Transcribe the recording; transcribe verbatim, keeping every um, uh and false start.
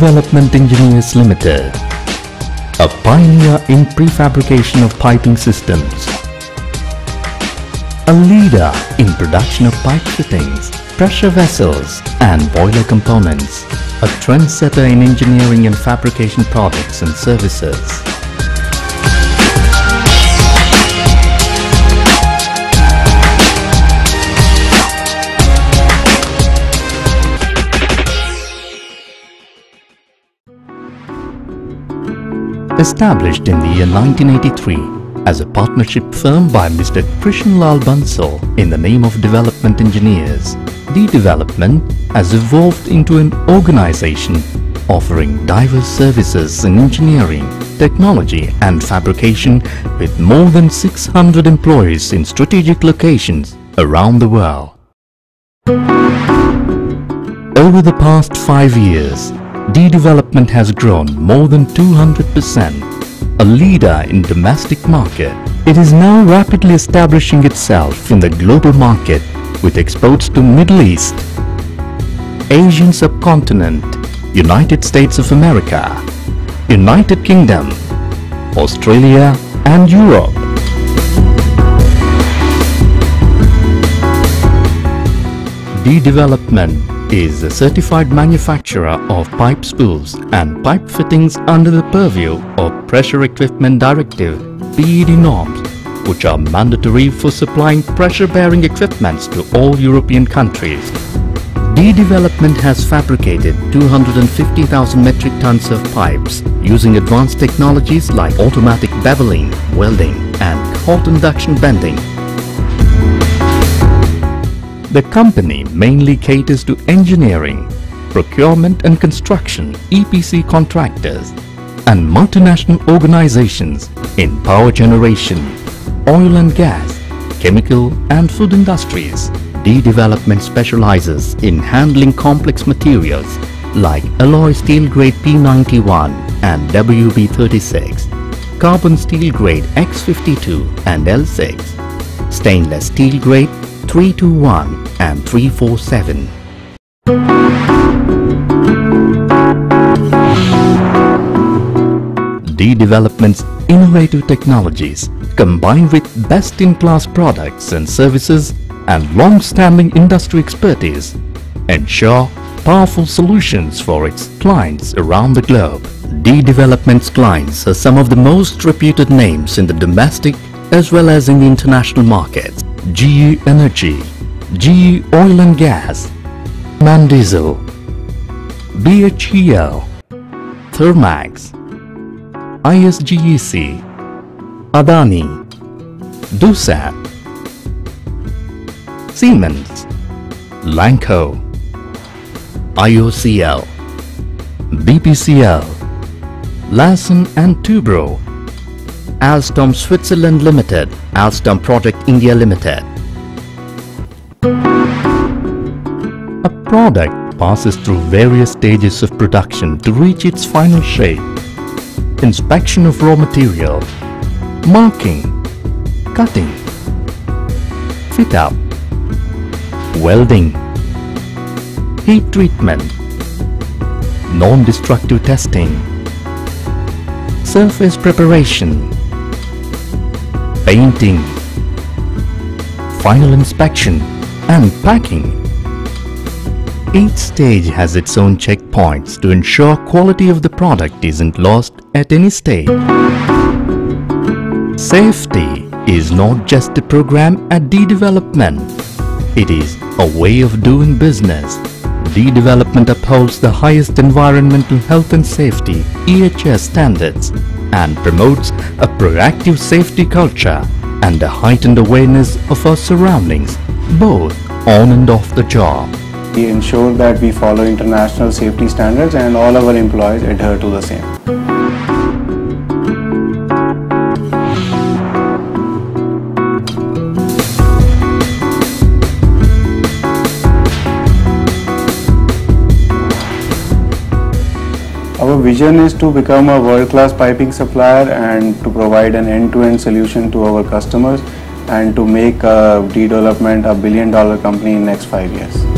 Development Engineers Limited, a pioneer in prefabrication of piping systems, a leader in production of pipe fittings, pressure vessels and boiler components, a trendsetter in engineering and fabrication products and services. Established in the year nineteen eighty-three as a partnership firm by Mister Krishan Lal Bansal in the name of Development Engineers, Dee Development has evolved into an organization offering diverse services in engineering, technology and fabrication with more than six hundred employees in strategic locations around the world. Over the past five years, Dee Development has grown more than two hundred percent, a leader in domestic market. It is now rapidly establishing itself in the global market with exports to Middle East, Asian subcontinent, United States of America, United Kingdom, Australia and Europe. Dee Development is a certified manufacturer of pipe spools and pipe fittings under the purview of Pressure Equipment Directive P E D norms, which are mandatory for supplying pressure-bearing equipments to all European countries. Dee Development has fabricated two hundred fifty thousand metric tons of pipes using advanced technologies like automatic beveling, welding and hot induction bending. The company mainly caters to engineering, procurement and construction, E P C contractors and multinational organizations in power generation, oil and gas, chemical and food industries. Dee Development specializes in handling complex materials like alloy steel grade P ninety-one and W B thirty-six, carbon steel grade X fifty-two and L six, stainless steel grade three twenty-one and three forty-seven. Dee Development's innovative technologies combined with best-in-class products and services and long-standing industry expertise ensure powerful solutions for its clients around the globe. Dee Development's clients are some of the most reputed names in the domestic as well as in the international markets. G E Energy, G E Oil and Gas, Mandizel, B H E L, Thermax, I S G E C, Adani, Doosan, Siemens, Lanco, I O C L, B P C L, Larsen and Toubro, Alstom Switzerland Limited, Alstom Project India Limited. A product passes through various stages of production to reach its final shape. Inspection of raw material, marking, cutting, fit up, welding, heat treatment, non-destructive testing, surface preparation, painting, final inspection and packing. Each stage has its own checkpoints to ensure quality of the product isn't lost at any stage. Safety is not just a program at Dee Development. It is a way of doing business. Dee Development upholds the highest environmental health and safety E H S standards and promotes a proactive safety culture and a heightened awareness of our surroundings, both on and off the job. We ensure that we follow international safety standards and all our employees adhere to the same. Our vision is to become a world-class piping supplier and to provide an end-to-end solution to our customers and to make uh, Dee Development a billion dollar company in the next five years.